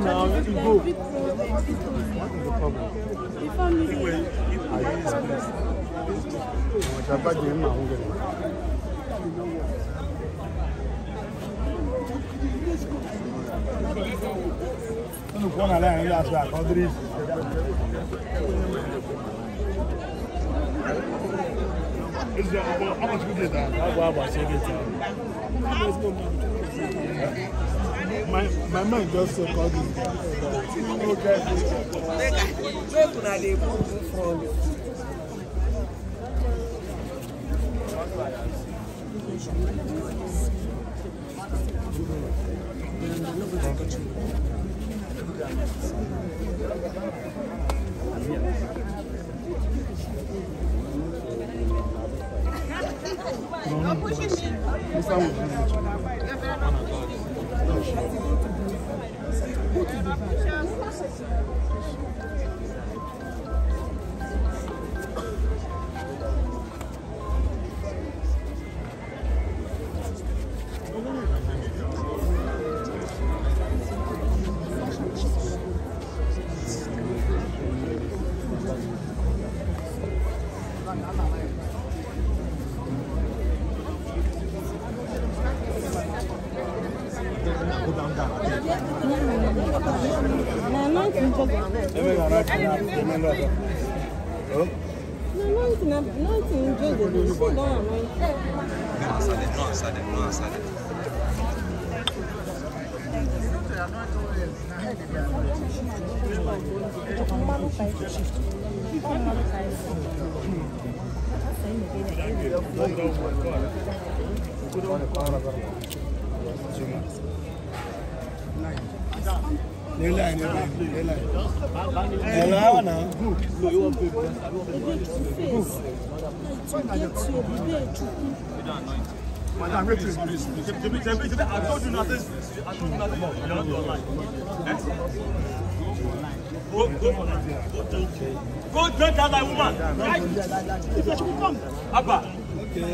now, let him go. What is the problem? He found me. My mind just so called me. Go drink that like woman. If you should come, Abba. Okay.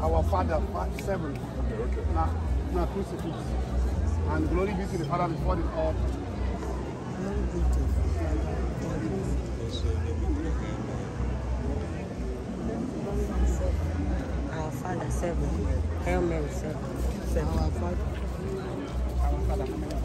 Our Father, seven, now crucifix, and glory be to the Father before the altar. Our Father, seven, Hail Mary, seven. Our Father, I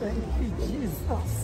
Thank you, Jesus.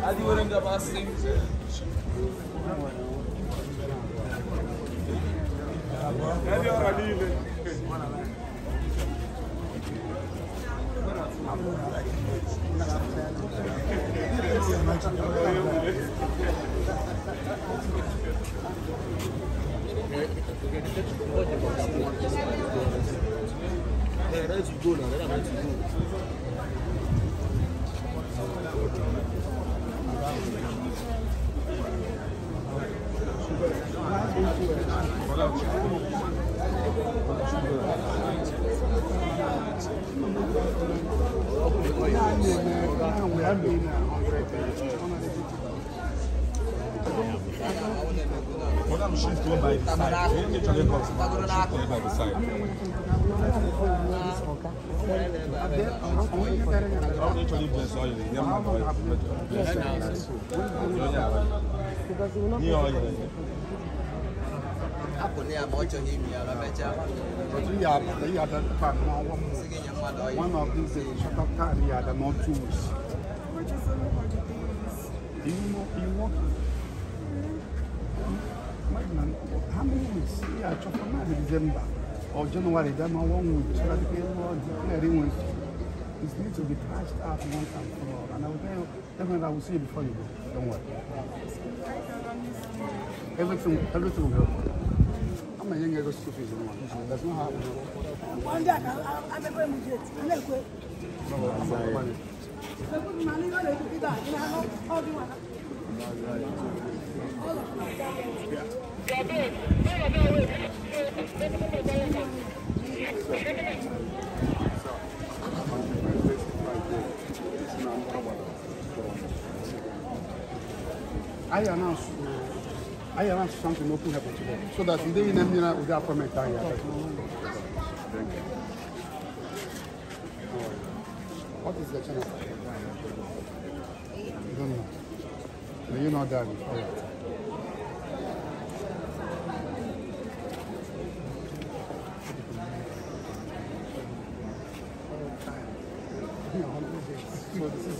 I do it in the last thing. One of these Shatakari are not Jews. What is the name of the things? You walk. How many weeks? Yeah, Chokamari, December or January, then I won't declaring it needs to be crashed out once and for all. And I will tell you, everything I will see before you go. Don't worry. Everything will help. I'm a younger school fees. That's not how one day I'm a great idiot. I'm not going to be that. How do I announce. I announced something open happened today, so that today in Emina with the appointment I had. What is the channel? You don't know. No, you know that. So this is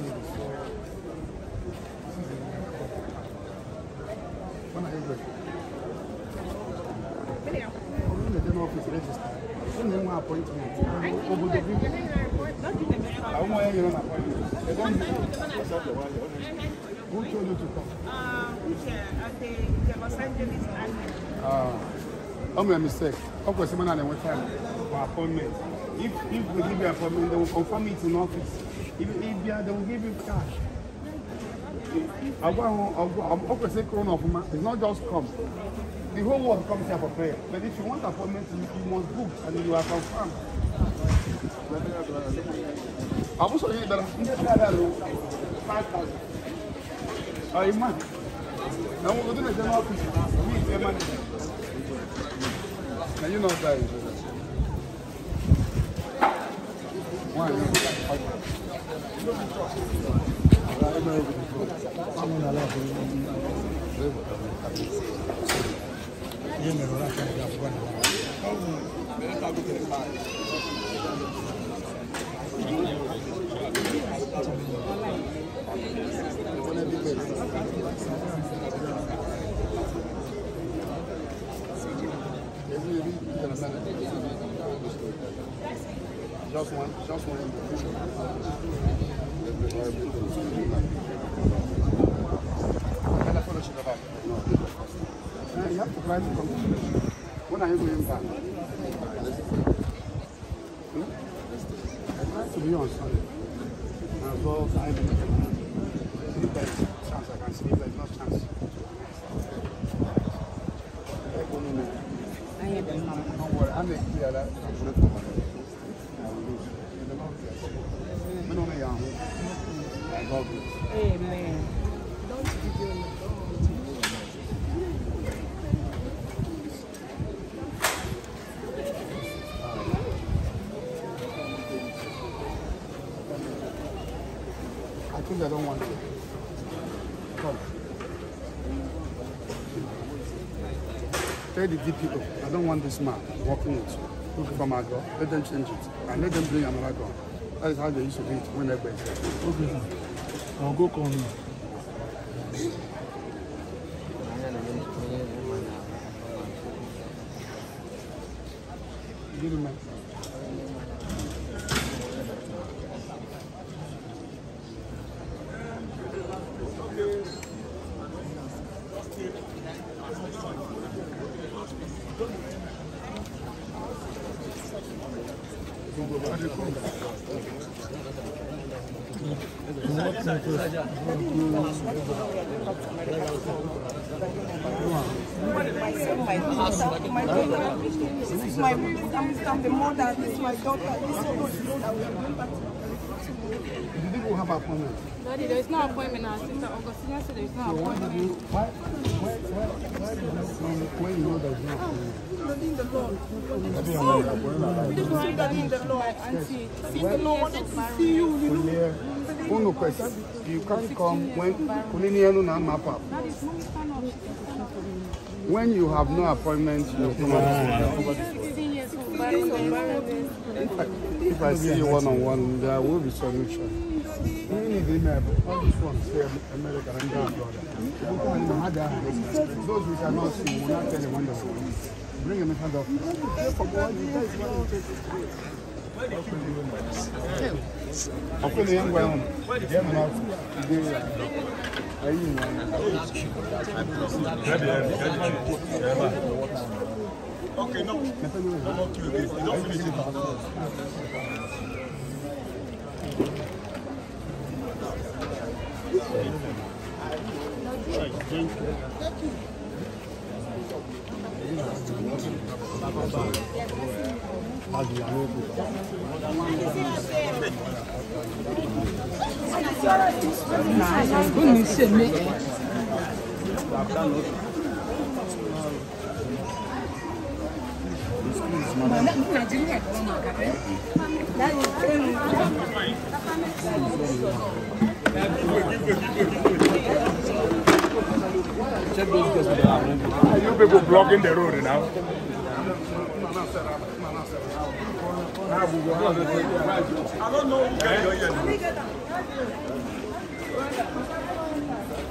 who told you to come? At the Los Angeles. I'm a mistake. Of course, I'm not going for appointment. If we give you an appointment, they will confirm it in office. If they will give you cash. It's not just come. The whole world comes here for prayer. But if you want an appointment, you must book and you are confirmed. I also hear that I'm not going to do the office. Now you know that. Just one. You have to try to come. When are you going back? To be on Sunday. others. Amen. Don't give your I think I don't want it. Come. Tell the DPO, I don't want this man walking it. Looking for my God. Let them change it. And let them bring another God. That is how they used to do it when they were there. Okay, sir. I'll go call him. Give him my I'm the mother, this is my daughter, this is the road that we are going back to. Did you go have an appointment? Daddy, there is no appointment now. Sister Augustina said there is no appointment. Why you know there is no appointment? Regarding the law. So, we just regarding the law, auntie. See, the law wanted to see you, you know. One question. You can't come when Kuliniano na mapa. Daddy, no, we cannot. When you have no appointment, you come out. If I see you one-on-one, there will be solution. All these ones say America and God. Those we cannot see will not tell them when they are. Bring them in hand off. Okay, no. I'm okay with this. Don't finish it. You people blocking the road now. I don't know who can do it. Because I